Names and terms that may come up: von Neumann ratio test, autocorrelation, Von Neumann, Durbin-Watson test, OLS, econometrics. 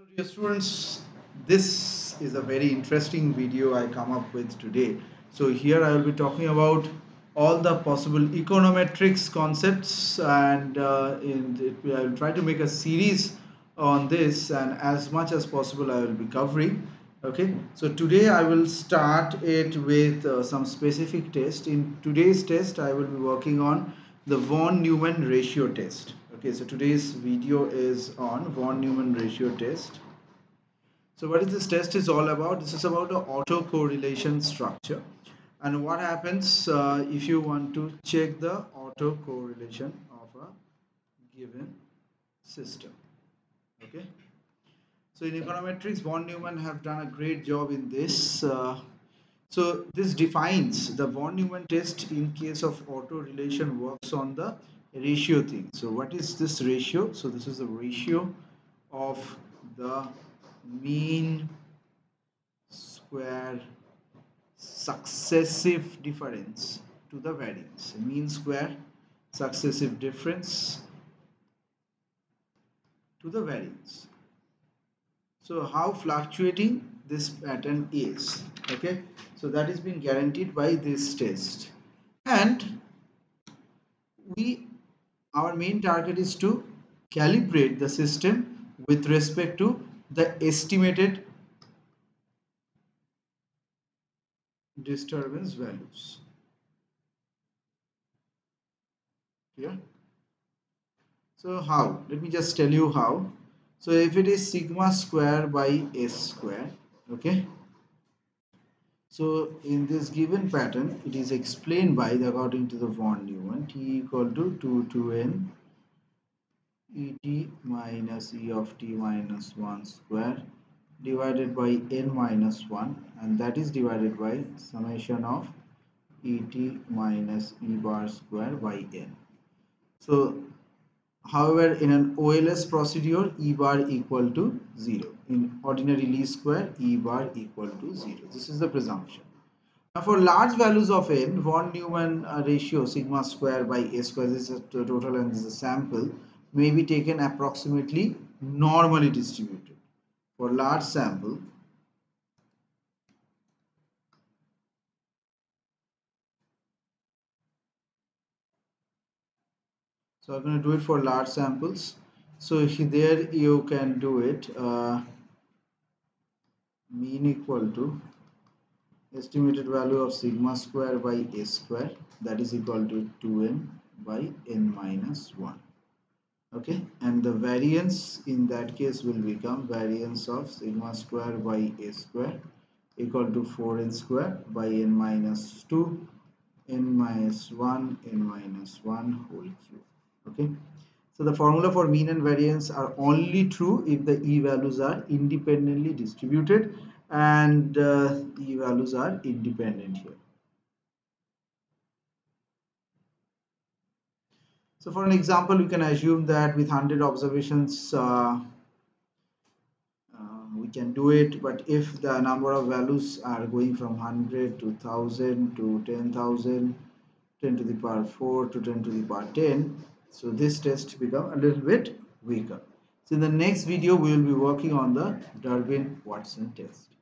Hello dear students, this is a very interesting video I come up with today. So here I will be talking about all the possible econometrics concepts and I will try to make a series on this, and as much as possible I will be covering. Okay, so today I will start it with some specific test. In today's test I will be working on the von Neumann ratio test. Okay, so today's video is on von Neumann ratio test. So what is this test is all about? This is about the autocorrelation structure and what happens if you want to check the autocorrelation of a given system. Okay, so in econometrics, von Neumann have done a great job in this. So this defines the von Neumann test in case of autocorrelation works on the ratio thing. So what is this ratio? So this is the ratio of the mean square successive difference to the variance. Mean square successive difference to the variance. So how fluctuating this pattern is. Okay, so that is been guaranteed by this test, and our main target is to calibrate the system with respect to the estimated disturbance values. Clear? So how? Let me just tell you how. So if it is sigma square by s square, okay. So in this given pattern, it is explained by according to the von Neumann, t equal to 2 to n et minus e of t minus 1 square divided by n minus 1, and that is divided by summation of et minus e bar square by n. So however, in an OLS procedure, e bar equal to 0. In ordinary least square, e bar equal to 0. This is the presumption. Now for large values of n, von Neumann ratio sigma square by a square, this is the total and this is a sample, may be taken approximately normally distributed. For large sample, so I'm going to do it for large samples. So there you can do it. Mean equal to estimated value of sigma square by a square, that is equal to 2n by n minus 1. Okay, and the variance in that case will become variance of sigma square by a square equal to 4n square by n minus 2, n minus 1 whole cube. Okay, so the formula for mean and variance are only true if the e values are independently distributed, and e values are independent here. So for an example, we can assume that with 100 observations we can do it, but if the number of values are going from 100 to 1000 to 10,000, 10 to the power 4 to 10 to the power 10, so this test becomes a little bit weaker. So in the next video, we will be working on the Durbin-Watson test.